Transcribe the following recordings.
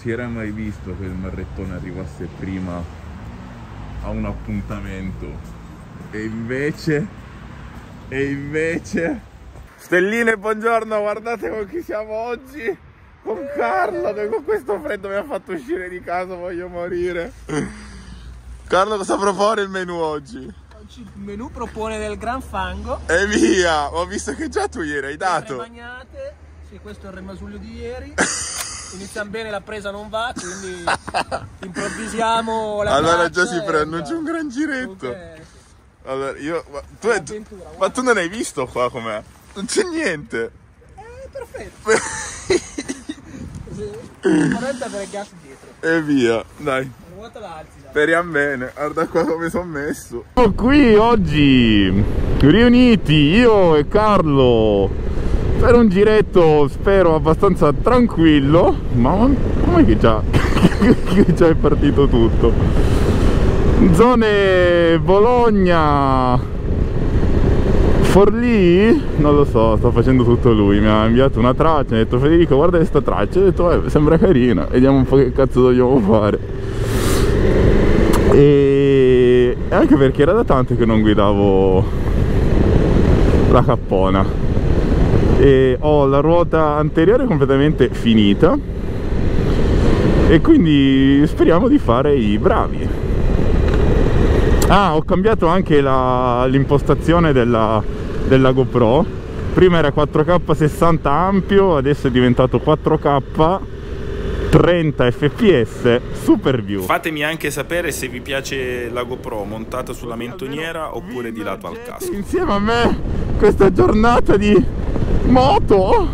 si era mai visto che il merrettone arrivasse prima a un appuntamento. E invece... Stelline, buongiorno, guardate con chi siamo oggi. Con Carlo, che con questo freddo mi ha fatto uscire di casa, voglio morire. Carlo, cosa propone il menù oggi? Il menù propone del gran fango. E via, ho visto che già tu ieri hai dato. Le magnate, sì, questo è il remasullo di ieri. Iniziamo bene, la presa non va, quindi improvvisiamo la allora già si preannuncia un gran giretto. Okay, sì. Allora, ma tu non hai visto qua com'è? Non c'è niente. Perfetto. Guarda per il gas dietro. E via, dai. Speriamo bene, guarda qua come sono messo. Siamo qui oggi riuniti io e Carlo per un giretto, spero abbastanza tranquillo. Ma com'è che già è partito tutto? Zone Bologna, Forlì, non lo so, sta facendo tutto lui. Mi ha inviato una traccia, mi ha detto Federico guarda questa traccia, ho detto sembra carina, vediamo un po' che cazzo dobbiamo fare. E anche perché era da tanto che non guidavo la cappona e ho la ruota anteriore completamente finita e quindi speriamo di fare i bravi. Ah, ho cambiato anche l'impostazione della GoPro. Prima era 4K 60 ampio, adesso è diventato 4K 30 fps super view. Fatemi anche sapere se vi piace la GoPro montata sulla mentoniera oppure di lato al casco. Insieme a me questa giornata di moto.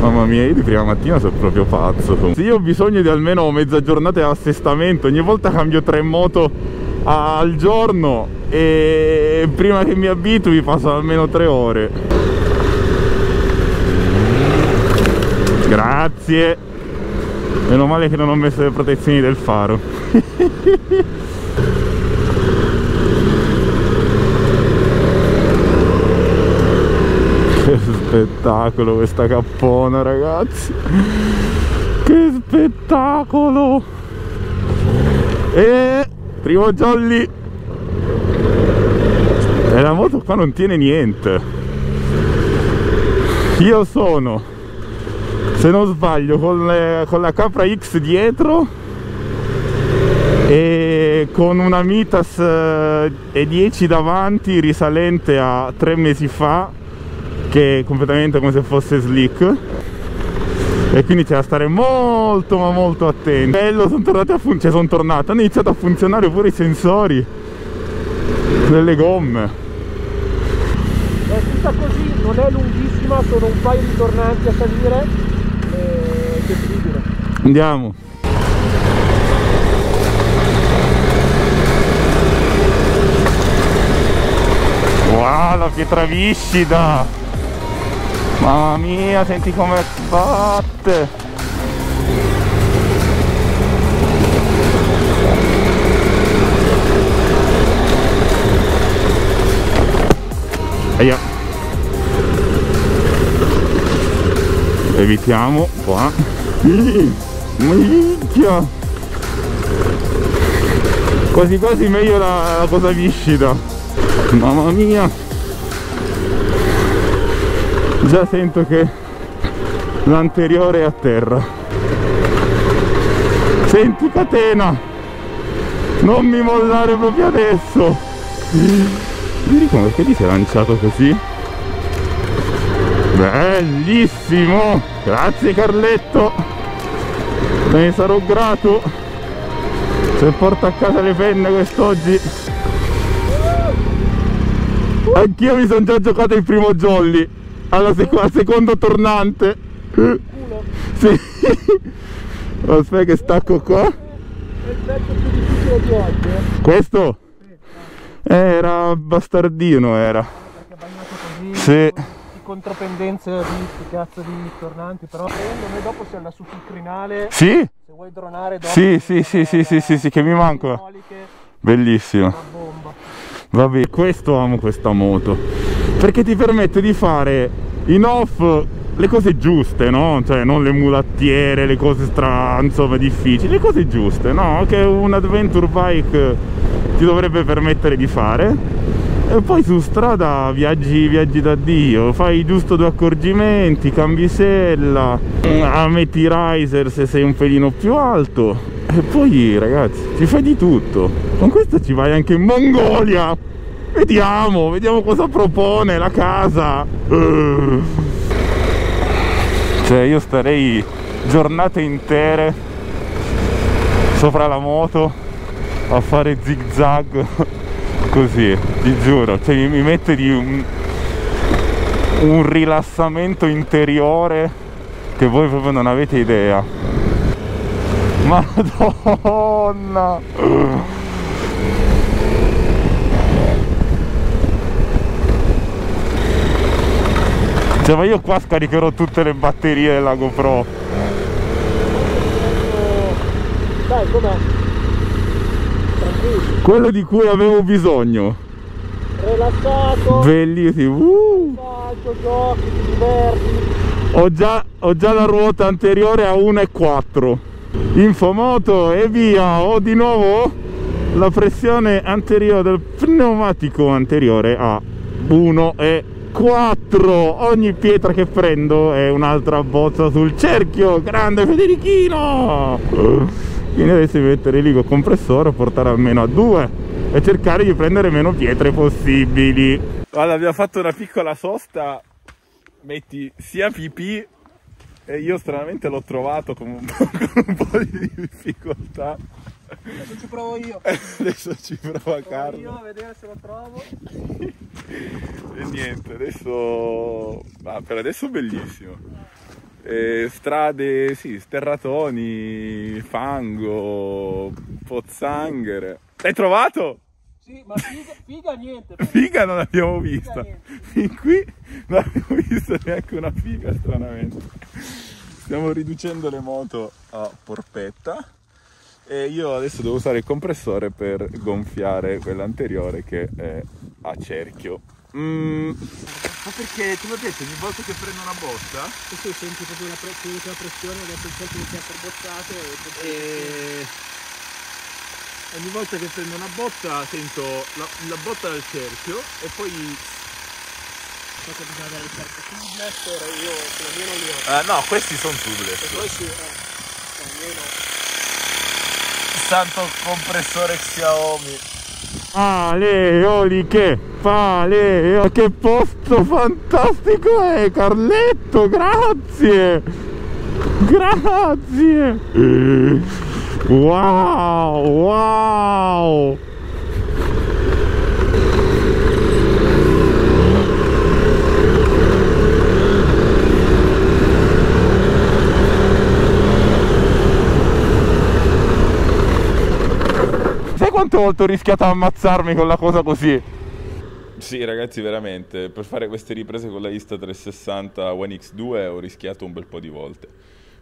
Mamma mia, io di prima mattina sono proprio pazzo. Se io ho bisogno di almeno mezza giornata di assestamento, ogni volta cambio 3 moto al giorno e prima che mi abitui passano almeno 3 ore. Grazie. Meno male che non ho messo le protezioni del faro. Che spettacolo questa cappona, ragazzi. Che spettacolo. E primo jolly. E la moto qua non tiene niente. Io sono, se non sbaglio, con la Capra X dietro e con una Mitas E10 davanti risalente a 3 mesi fa, che è completamente come se fosse slick e quindi c'è da stare molto ma molto attenti. Bello, sono tornati a funzionare, hanno iniziato a funzionare pure i sensori delle gomme. È tutta così, non è lunghissima, sono un paio di tornanti a salire. Andiamo. Wow, la pietra viscida. Mamma mia, senti come batte. Aia. Evitiamo qua. Minchia! Quasi quasi meglio la cosa viscida. Mamma mia! Già sento che l'anteriore è a terra. Senti, catena! Non mi mollare proprio adesso! Federico, perché ti sei lanciato così? Bellissimo! Grazie Carletto! Ne sarò grato se porto a casa le penne quest'oggi. Anch'io mi sono già giocato il primo jolly al secondo tornante. Sì. Aspetta che stacco qua. Questo? Era bastardino, era. Sì. Contropendenze di cazzo di tornanti, però noi dopo si alla su sul crinale. Sì? Se vuoi dronare dopo. Sì, che mi manca. Bellissimo. Vabbè, questo amo questa moto. Perché ti permette di fare in off le cose giuste, no? Cioè non le mulattiere, le cose insomma difficili, le cose giuste, no? Che un adventure bike ti dovrebbe permettere di fare. E poi su strada viaggi da Dio, fai giusto due accorgimenti, cambi sella, metti i riser se sei un pelino più alto. E poi ragazzi, ci fai di tutto. Con questo ci vai anche in Mongolia. Vediamo cosa propone la casa. Cioè io starei giornate intere sopra la moto a fare zig zag. Così, ti giuro, cioè, mi mette di un rilassamento interiore che voi proprio non avete idea. Madonna! Cioè, ma io qua scaricherò tutte le batterie della GoPro. Dai, com'è? Quello di cui avevo bisogno. Rilassato. Bellissimo. Giochi, ti diverti. Ho già la ruota anteriore a 1,4. Infomoto e via. Ho di nuovo la pressione anteriore del pneumatico anteriore a 1,4. Ogni pietra che prendo è un'altra bozza sul cerchio. Grande Federichino. Quindi adesso mettere lì col compressore, portare almeno a 2 e cercare di prendere meno pietre possibili. Guarda, abbiamo fatto una piccola sosta, metti sia pipì, e io stranamente l'ho trovato con un po' di difficoltà. Adesso ci provo io. Adesso ci prova Carlo. Io a vedere se lo trovo. E niente, adesso... Ah, per adesso bellissimo. Strade, sì, sterratoni, fango, pozzanghere. L'hai trovato? Sì, ma figa niente. Però. Figa non l'abbiamo vista. Fin qui non abbiamo visto neanche una figa, stranamente. Stiamo riducendo le moto a porpetta. E io adesso devo usare il compressore per gonfiare quella anteriore che è a cerchio. Ma perché tu mi hai detto ogni volta che prendo una botta questo senti proprio la pressione adesso il cerchio che ti ha perbozzato e ogni volta che prendo una botta sento la botta dal cerchio e poi cosa bisogna avere il cerchio tubeless ora io sulla mia non li ho no questi sono tubeless e poi sì almeno santo compressore Xiaomi. Paleoliche, paleo, che posto fantastico è Carletto, grazie, wow, quante volte ho rischiato di ammazzarmi con la cosa così? Sì ragazzi, veramente, per fare queste riprese con la Insta360 One X2 ho rischiato un bel po' di volte.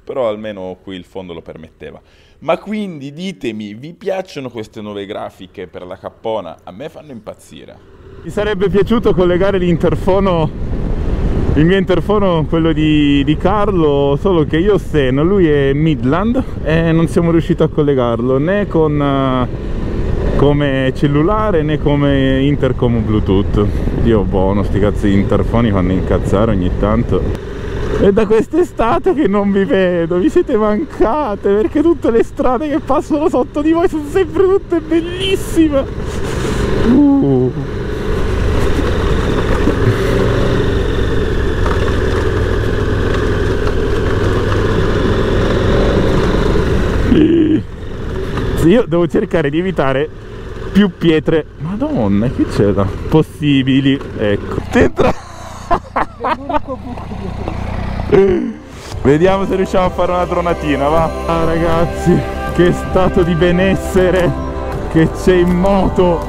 Però almeno qui il fondo lo permetteva. Ma quindi ditemi, vi piacciono queste nuove grafiche per la cappona? A me fanno impazzire. Mi sarebbe piaciuto collegare l'interfono, il mio interfono, quello di Carlo, solo che io steno, lui è Midland e non siamo riusciti a collegarlo né con... come cellulare né come intercom Bluetooth. Dio buono, sti cazzo di interfoni fanno incazzare ogni tanto. È da quest'estate che non vi vedo, vi siete mancate perché tutte le strade che passano sotto di voi sono sempre tutte bellissime. Io devo cercare di evitare più pietre. Madonna, che c'è da possibili, ecco. Dentro... Vediamo se riusciamo a fare una tronatina, va. Ah ragazzi, che stato di benessere che c'è in moto.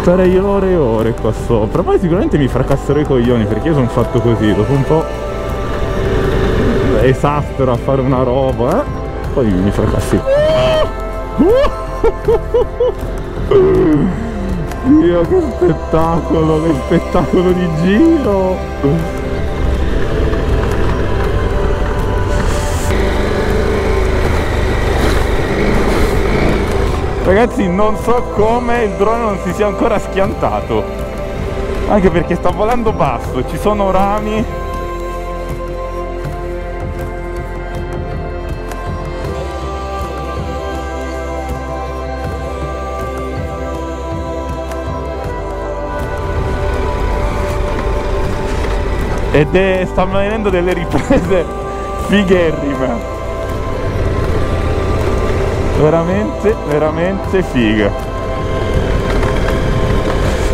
Starei ore e ore qua sopra. Poi sicuramente mi fracasserò i coglioni perché io sono fatto così. Dopo un po' esaspero a fare una roba, eh? Poi mi fracassi. Dio, che spettacolo di giro! Ragazzi, non so come il drone non si sia ancora schiantato, anche perché sta volando basso, ci sono rami. Ed è, stanno venendo delle riprese figherrime, veramente veramente figa.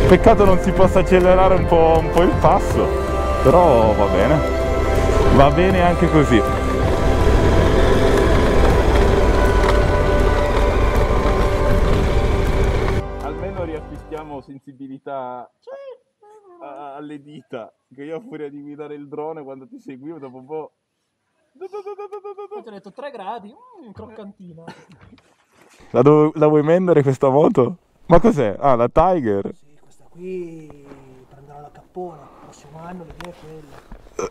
Peccato non si possa accelerare un po' il passo, però va bene, va bene anche così. Almeno riacquistiamo sensibilità alle dita, che io a furia di guidare il drone quando ti seguivo dopo un po'. Ti ho detto 3 gradi, croccantina. La vuoi vendere questa moto? Ma cos'è? Ah, la Tiger? Sì, questa qui prenderò la cappona, il prossimo anno l'idea è quella.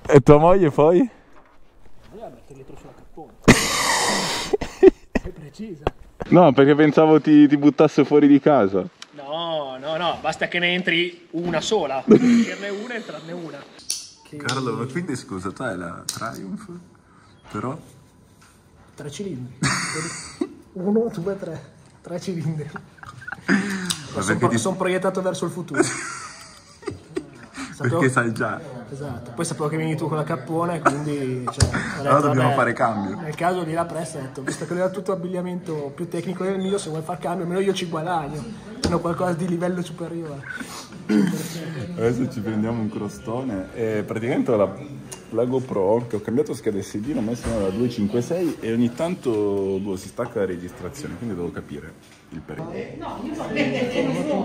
E tua moglie poi? Voglio mettere dietro sulla cappona. È precisa. No, perché pensavo ti buttasse fuori di casa. No, no, no, basta che ne entri una sola. Uscirne una e entrarne una. Carlo, ma quindi scusa, tu hai la Triumph, però... 3 cilindri. 1, 2, 3. 3 cilindri. Sono proiettato verso il futuro. Sapevo... Perché sai già. Esatto. Poi sapevo che vieni tu con la cappona e quindi... Cioè, allora dobbiamo fare cambio. Nel caso lì la pressa, ho detto, visto che lui ha tutto abbigliamento più tecnico del mio, se vuoi far cambio, almeno io ci guadagno. Sono qualcosa di livello superiore. Adesso ci prendiamo un crostone e praticamente la GoPro, che ho cambiato scheda SD, l'ho messa da 256 e ogni tanto boh, si stacca la registrazione, quindi devo capire il perché. No, io ho capito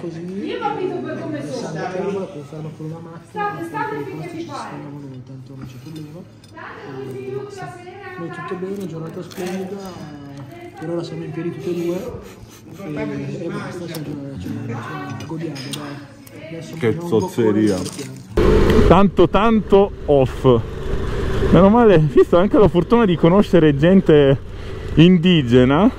così. Io ho capito per come sono. Conferma con una macchina. State finché vi pare. Intanto non c'è problema. Noi tutto bene, giornata splendida. Per ora siamo in piedi tutti e due e basta, ce la godiamo, dai. Che zozzeria. Tanto off. Meno male, visto anche la fortuna di conoscere gente indigena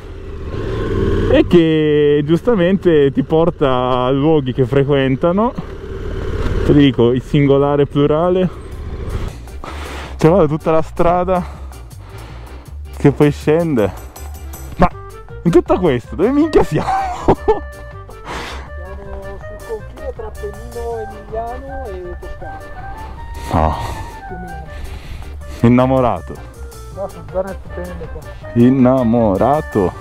e che giustamente ti porta a luoghi che frequentano. Te li dico, il singolare plurale. Cioè vado tutta la strada che poi scende. In tutto questo, dove minchia siamo? Siamo sul confine tra Pennino Emiliano e Toscana. No. Innamorato. No, sono zone stupende qua. Innamorato.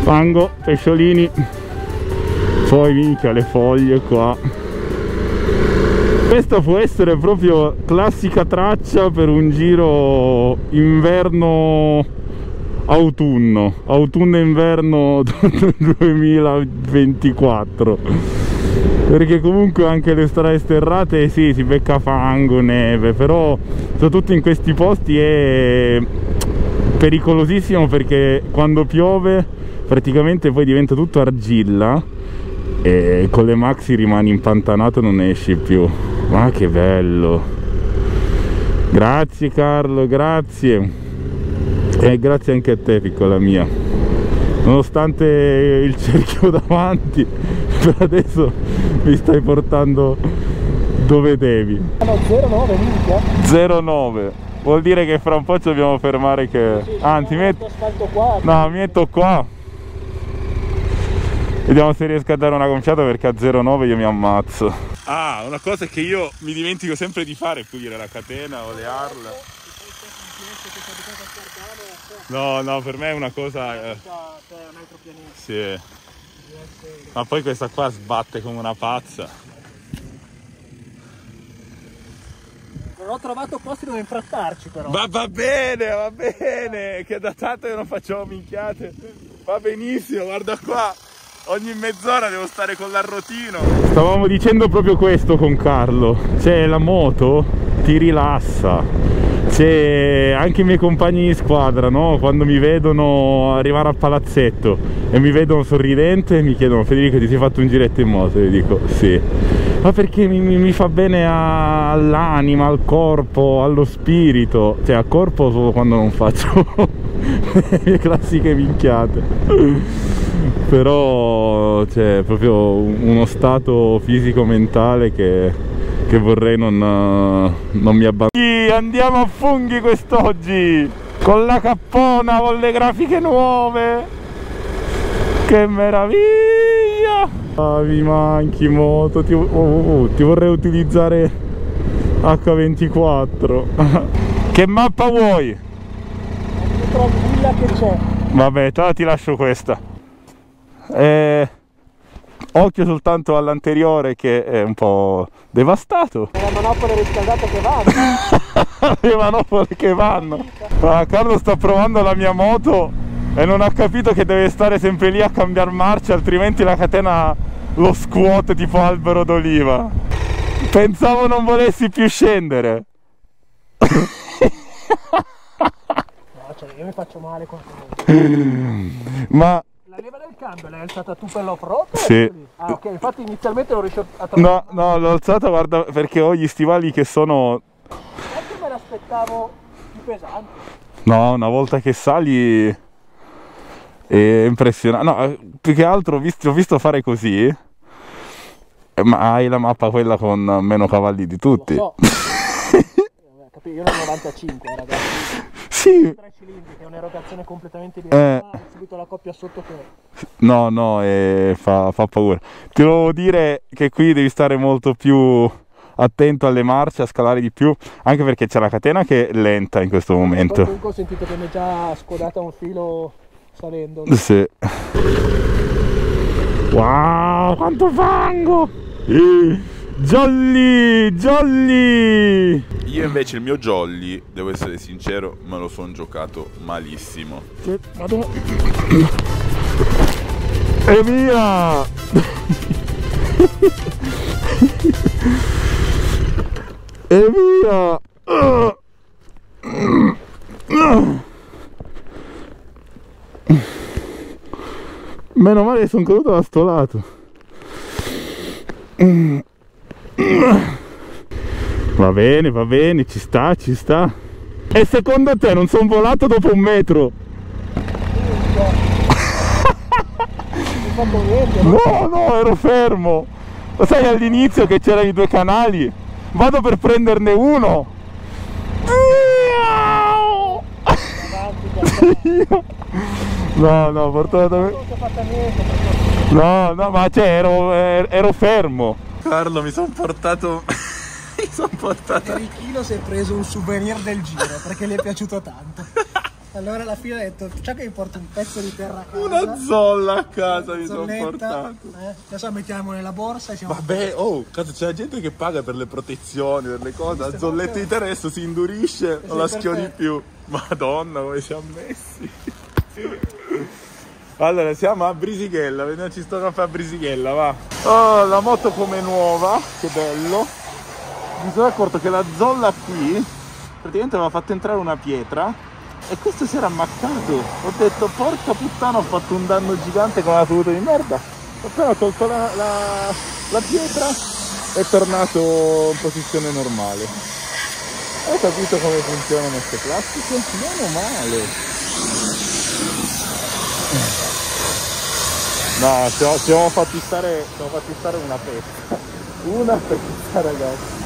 Fango, pesciolini. Poi minchia le foglie qua. Questa può essere proprio classica traccia per un giro inverno... autunno, autunno-inverno 2024, perché comunque anche le strade sterrate sì, si becca fango, neve, però soprattutto in questi posti è pericolosissimo perché quando piove praticamente poi diventa tutto argilla e con le maxi rimani impantanato e non ne esci più. Ma che bello! Grazie Carlo, grazie! E grazie anche a te, piccola mia. Nonostante il cerchio davanti, per adesso mi stai portando dove devi. 09 minchia? 09. Vuol dire che fra un po' ci dobbiamo fermare che... Sì, anzi, metto... Qua, no, metto qua. Vediamo se riesco a dare una gonfiata perché a 09 io mi ammazzo. Ah, una cosa che io mi dimentico sempre di fare è pulire la catena o le ARL. No, no, per me è una cosa... È un altro pianeta. Sì. Ma poi questa qua sbatte come una pazza. Non ho trovato posti dove infrattarci però. Ma va bene, che da tanto io non facciamo minchiate. Va benissimo, guarda qua. Ogni mezz'ora devo stare con l'arrotino. Stavamo dicendo proprio questo con Carlo. Cioè, la moto ti rilassa. C'è anche i miei compagni di squadra, no? Quando mi vedono arrivare al palazzetto e mi vedono sorridente mi chiedono: Federico, ti sei fatto un giretto in moto? E io dico sì. Ma perché mi fa bene all'anima, al corpo, allo spirito. Cioè al corpo solo quando non faccio le classiche minchiate. Però c'è proprio uno stato fisico-mentale che vorrei non mi abbandoni. Andiamo a funghi quest'oggi, con la cappona, con le grafiche nuove. Che meraviglia! Ah, mi manchi moto, ti vorrei utilizzare H24. Che mappa vuoi? Tranquilla che c'è. Vabbè, te la ti lascio questa. Occhio soltanto all'anteriore che è un po' devastato. È la manopole riscaldata che vanno. Le manopole che vanno. Ah, Carlo sta provando la mia moto e non ha capito che deve stare sempre lì a cambiare marcia, altrimenti la catena lo scuote tipo albero d'oliva. Pensavo non volessi più scendere. No, cioè io mi faccio male quando... Ma... La leva del cambio l'hai alzata tu per l'off-road? Sì. Ah ok, infatti inizialmente non riuscivo a trovare... No, no, l'ho alzata, guarda, perché ho gli stivali che sono... Perché me l'aspettavo più pesante? No, una volta che sali è impressionante. No, più che altro ho visto fare così, ma hai la mappa quella con meno cavalli di tutti. Lo so. Io ero 95, ragazzi. Sì. 3 cilindri, che è un'erogazione completamente diversa, subito la coppia sotto che... No, no, fa paura. Ti devo dire che qui devi stare molto più attento alle marce, a scalare di più, anche perché c'è la catena che è lenta in questo momento. Comunque ho sentito che mi è già scodata un filo salendo. Sì. Wow, quanto fango! Jolly, jolly! Io invece il mio jolly, devo essere sincero, me lo sono giocato malissimo. Vado. E via! E via! Meno male che sono caduto da sto lato. Va bene, ci sta, ci sta. E secondo te non sono volato dopo un metro? No, no, ero fermo. Lo sai all'inizio che c'erano i due canali? Vado per prenderne uno. No, no, fortunatamente. No, no, ma cioè ero fermo. Carlo, mi sono portato... mi sono portato... Federichino si è preso un souvenir del giro, perché gli è piaciuto tanto. Allora alla fine ho detto, ciò che mi porto un pezzo di terra a casa. Una zolla a casa mi sono portato. Adesso la mettiamo nella borsa e siamo... Vabbè, oh, cazzo, c'è la gente che paga per le protezioni, per le cose. La zolletta di terra adesso si indurisce, non la schiodi più. Madonna, come siamo messi. Allora siamo a Brisighella, vediamoci sto caffè a Brisighella, va. Oh, la moto come nuova, che bello. Mi sono accorto che la zolla qui praticamente aveva fatto entrare una pietra e questo si era ammaccato. Ho detto porca puttana, ho fatto un danno gigante con la tuta di merda. Appena ho tolto la pietra è tornato in posizione normale. Ho capito come funzionano queste plastiche, meno male. No, ci siamo fatti stare una pesca. Una pesca, ragazzi.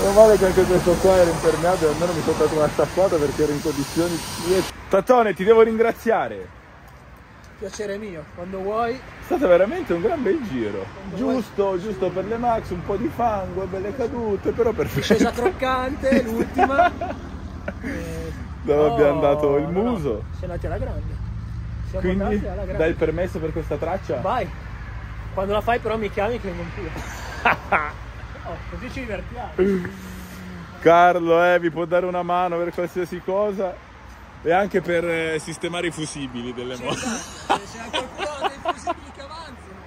Meno male che anche questo qua era impermeabile, almeno mi sono dato una scappata perché ero in condizioni... Tatone, ti devo ringraziare. Piacere mio, quando vuoi. È stato veramente un gran bel giro. Quando giusto, vuoi. Giusto per le max, un po' di fango, belle cadute, però perfetto. Scesa croccante, l'ultima. Dove abbiamo dato il muso. No, siamo andati alla grande. Quindi dai il permesso per questa traccia? Vai! Quando la fai però mi chiami che non più. Oh, così ci divertiamo. Carlo vi può dare una mano per qualsiasi cosa e anche per sistemare i fusibili delle moto. C'è anche qualcuno dei fusibili che avanzano.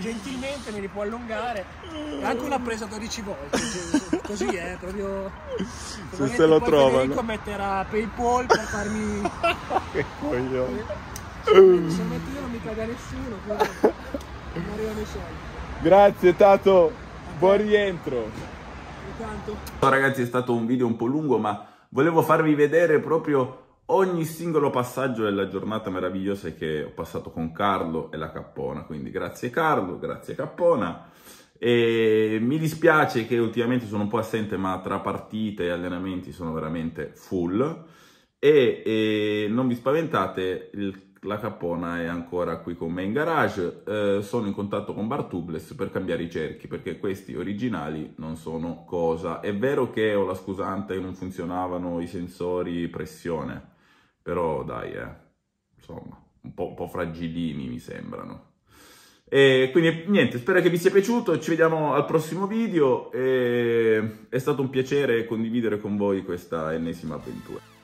Gentilmente me li può allungare. Anche una presa 12 volte. Cioè, così è, proprio... Se lo trovano. Federico metterà PayPal per farmi... Che coglione. Se metti io non mi caga nessuno, quindi non arrivano i soldi. Grazie Tato, buon rientro. Ciao ragazzi, è stato un video un po' lungo ma volevo farvi vedere proprio ogni singolo passaggio della giornata meravigliosa che ho passato con Carlo e la Cappona. Quindi grazie Carlo, grazie Cappona. E mi dispiace che ultimamente sono un po' assente, ma tra partite e allenamenti sono veramente full. E non vi spaventate, la Cappona è ancora qui con me in garage. Sono in contatto con Bartubless per cambiare i cerchi, perché questi originali non sono cosa. È vero che ho la scusante che non funzionavano i sensori pressione, però dai, insomma, un po' fragilini mi sembrano. E quindi niente, spero che vi sia piaciuto, ci vediamo al prossimo video. È stato un piacere condividere con voi questa ennesima avventura.